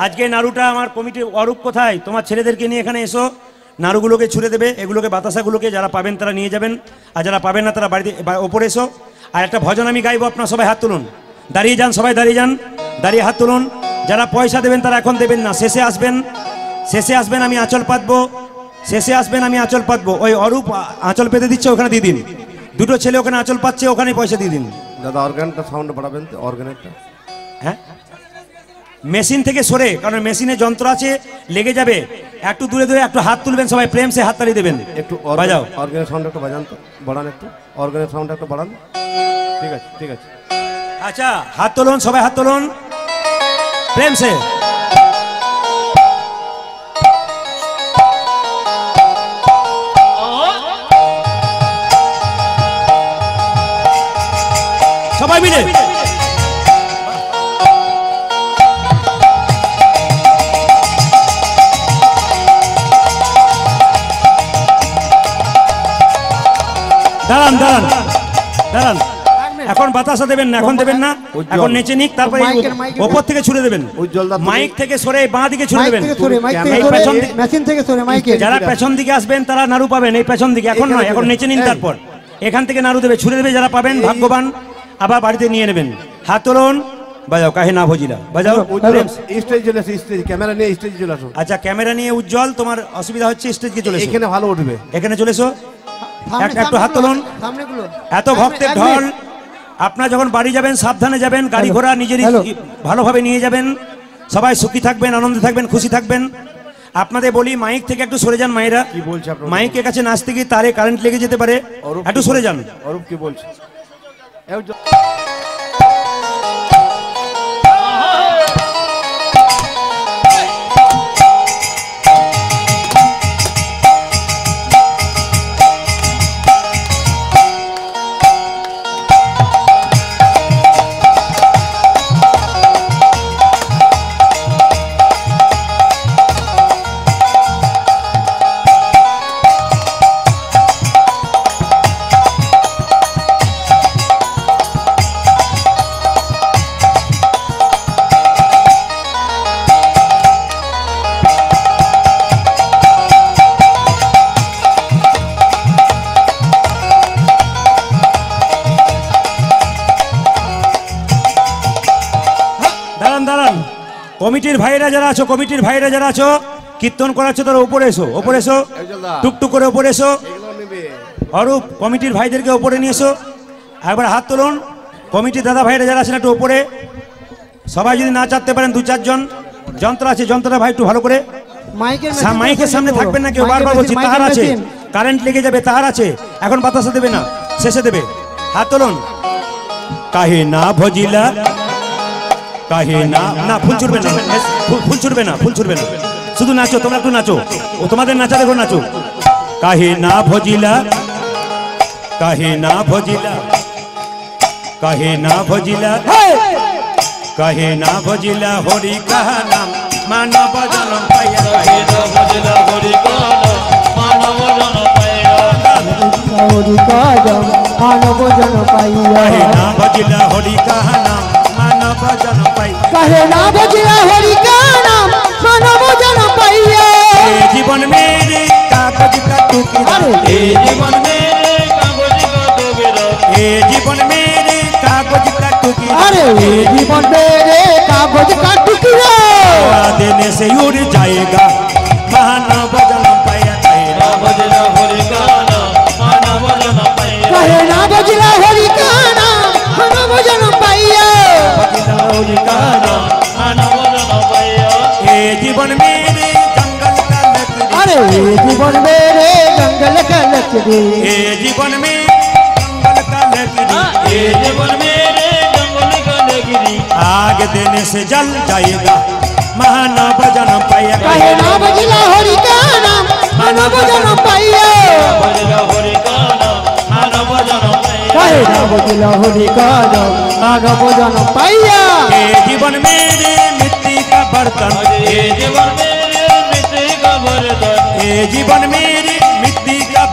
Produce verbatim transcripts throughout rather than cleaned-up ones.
आज के नारूटा हमार कमिटी अरूप कथाय तुम्हार छेलेदेर के निये एखाने एसो नारूगुलोके छुड़े देबे एगुलोके बातासागुलोके जारा पाबेन तारा निये जाबेन आर जारा पाबेन ना तारा बाड़िते ओपरे एसो आर एकटा भजन आमि गाइबो आपनारा सबाई हाथ तुलुन दाड़िये जान सबाई दाड़िये जान दाड़िये हाथ तुलुन जारा पयसा देबेन तारा एखन देबेन ना शेषे आसबेन शेषे आसबेन आमि आँचल पातबो शेषे आसबेन आमि आँचल पातबो ओई अरूप आँचल पेते दिच्छे ओखाने दिये दिन दुटो छेले ओखाने आँचल पाচ্ছে ओखाने पयसा दिये दिन दादा অর্গানটা সাউন্ড বাড়াবেন তো অর্গানটা হ্যাঁ মেশিন থেকে সরে কারণ মেশিনে যন্ত্র আছে লেগে যাবে একটু দূরে দূরে একটু হাত তুলবেন সবাই প্রেম সে হাত তালি দিবেন একটু বাজাও অর্গান সাউন্ড একটু বাজান তো বাড়ান একটু অর্গান সাউন্ড একটু বাড়ান ঠিক আছে ঠিক আছে আচ্ছা হাত তোলুন সবাই হাত তোলুন প্রেম সে सबाई मिले दाड़ान दाड़ान दाड़ान এখন বাতাসা দেবেন না এখন দেবেন না এখন নিচে নিক তারপরে উপর থেকে ছুড়ে দেবেন মাইক থেকে সরে বাঁ দিকে ছুড়ে দেবেন মেশিন থেকে সরে মাইকে যারা পেছন দিকে আসবেন তারা নাড়ু পাবেন এই পেছন দিকে এখন নয় এখন নিচে নিন তারপর এখান থেকে নাড়ু দেবে ছুড়ে দেবে যারা পাবেন ভাগ্যবান আবার বাড়িতে নিয়ে নেবেন হাত তোলুন বাজাও কাহে না ভজিলা বাজাও স্টেজ চলে আসো স্টেজ ক্যামেরা নিয়ে স্টেজে চলে আসো আচ্ছা ক্যামেরা নিয়ে উজ্জ্বল তোমার অসুবিধা হচ্ছে স্টেজে চলে আসো এখানে ভালো উঠবে এখানে চলে আসো একটা একটা হাত তোলুন সামনে গুলো এত ভক্তের ঢল আপনারা যখন বাড়ি যাবেন সাবধানে যাবেন গাড়ি ঘোড়া নিজের ভালোভাবে নিয়ে যাবেন সবাই সুখী থাকবেন আনন্দে থাকবেন খুশি থাকবেন আপনাদের বলি মাইক থেকে একটু সরে যান মাইরা কি বলছ আপনারা মাইকের কাছে নাচতে গিয়ে তারে কারেন্ট লেগে যেতে পারে একটু সরে যান অরূপ কি বলছ কমিটির ভাইরা যারা আছো কমিটির ভাইরা যারা আছো কীর্তন করাচ্ছো তারা উপরে এসো উপরে এসো টুকটুক করে উপরে এসো অরূপ কমিটির ভাইদেরকে উপরে নিয়ে এসো একবার হাত তুলুন কমিটির দাদা ভাইরা যারা আছেন একটু উপরে সবাই যদি না চাটতে পারেন দু চারজন যন্ত্র আছে যন্ত্রটা ভাই একটু ভালো করে মাইকের সামনে থাকবেন না কেউ বারবার বলছি তার আছে কারেন্ট লেগে যাবে তার আছে এখন বাতাসা দেবে না শেষে দেবে হাত তুলুন কাহে না ভজিলা কাহে না না ফুল ছুড়বে না ফুল ছুড়বে না ফুল ছুড়বে না শুধু নাচো তোমরা একটু নাচো ও তোমাদের নাচা দেখো নাচো কাহে না ভজিলা কাহে না ভজিলা কাহে না ভজিলা কাহে না ভজিলা হরি কাহা নাম মানব জনম পাইয়া কাহে না ভজিলা হরি কাহা নাম মানব জনম পাইয়া হরি কাহা নাম মানব জনম পাইয়া কাহে না ভজিলা হরি কাহা নাম भजन पाई कहे ना भजिया हरि का नाम मानव जन पाइया जीवन मेरे कागज का टुकड़ा ए जीवन मेरे कागज का टुकड़ा ए जीवन मेरे कागज का टुकड़ा अरे जीवन मेरे कागज का टुकड़ा देने से उड़ जाएगा मानव जन पाइया कहे ना भजिया हरि का नाम मानव जन पाइया कहे ना भजिया हरि का नाम मानव जन पाइया जीवन मेरे जंगल का नकली अरे जीवन मेरे जंगल का नकली जीवन मेरे जंगल का नकली जीवन मेरे जंगल का नकली आग देने से जल जाएगा मानव जन्म पाया कहे ना भजिला हरि का नाम मानव जन्म पाया हरि का नाम मानव जन्म कहे ना भजिला हरि का नाम मानव जन्म पाया जीवन मेरे मिट्टी का बर्तन जीवन मेरे मिट्टी का बर्तन जीवन मेरे मिट्टी का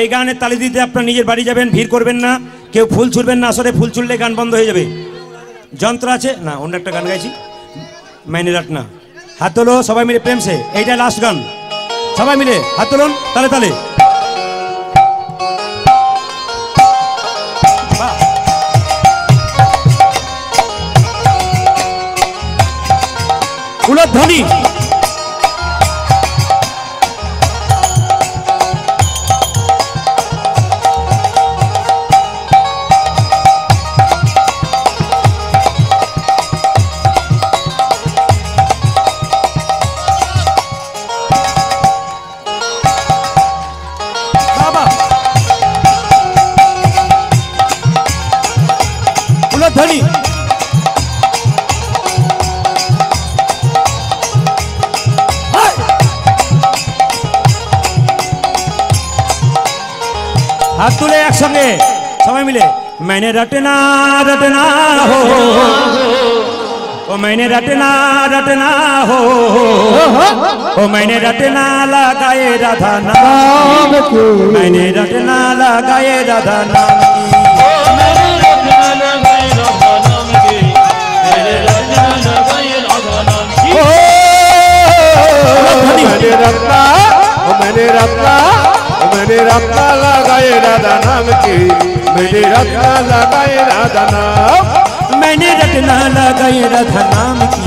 এই গানে তালি দিতে আপনারা নিজের বাড়ি যাবেন, ভিড় করবেন না, কেউ ফুল ছুড়বেন না। আসলে ফুল ছুড়লে গান বন্ধ হয়ে যাবে। যন্ত্র আছে না, অন্য একটা গান গাইছি মাইনে রাখনা। হাত তোলো সবাই মিলে প্রেম সে, এইটাই লাস্ট গান। সবাই মিলে হাত তোলুন তালে তালে। উলধ্বনি हाथ तुले एक संगे सबाई मिले। मैंने रटना रटना हो ओ मैंने रटना रटना हो ओ मैंने रटना लगाए राधा नाम की, मैंने रटना लगाए राधा नाम की। मैंने रखा मैंने रखा मैंने रखा लगाए राधा नाम की, मैंने रखा लगाए राधा नाम, मैंने रखना लगाए राधा नाम की,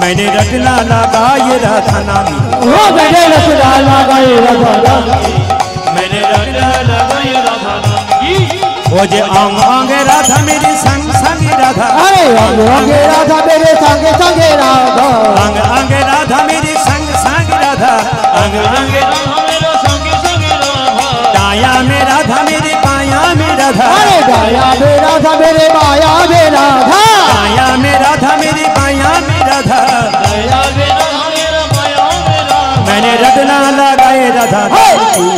मैंने रखना लगाए राधा नाम की, मैंने रखना लगाए राधा नाम की, मैंने रखना लगाए राधा नाम की। वो जे आंग आंगे राधा मेरे संग संग राधा, अरे आंग आंगे राधा मेरे संग संग राधा, आंग आंगे राधा मेरे संग संग राधा, आंग आंगे राधा मेरे संग संग राधा, दाया में राधा मेरे बाया में राधा, अरे दाया में राधा मेरे बाया में राधा, दाया में राधा मेरे बाया में राधा, दाया में राधा मेरे बाया में राधा। मैंने रटना लगाए राधा नाम की,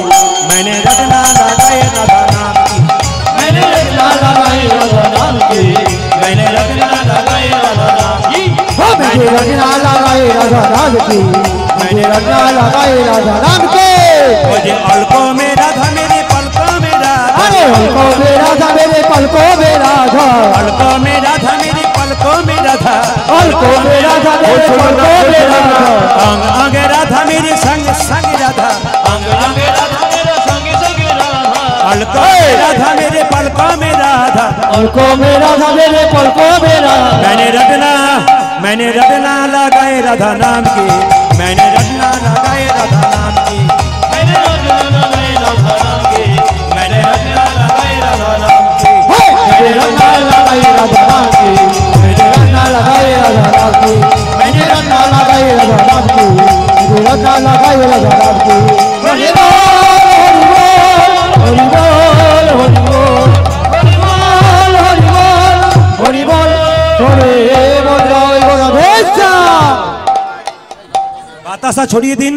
मैंने रटना लगाए राधा नाम की, मैंने रखना लगाए राधा नाम की, मैंने रखना लगाए राधा नाम की, मैंने रखना लगाए राधा नाम के। मुझे अलकों में राधा मेरे पलकों में राधा, अरे अलकों में राधा मेरे पलकों में राधा, अलकों में राधा मेरे पलकों में राधा, अलकों में राधा मेरे पलकों में राधा, अंग अंग राधा मेरे संग संग राधा, अंग अंग राधा मेरे संग संग राधा, अलकों में राधा मेरे पलकों में राधा, पलकों में राधा मेरे पलकों में राधा। मैंने रटना मैंने रटना लगाए राधा नाम की, मैंने रटना लगाए राधा नाम की, मैंने रटना लगाए राधा नाम की, मैंने रटना लगाए राधा नाम की, मैंने रटना लगाए राधा नाम की, मैंने रटना लगाए राधा नाम की, मैंने रटना लगाए राधा नाम की, मैंने रटना लगाए राधा नाम की। हरि बोल हरि बोल हरि बोल हरि बोल हरि बोल। बतासा छोड़िए दिन।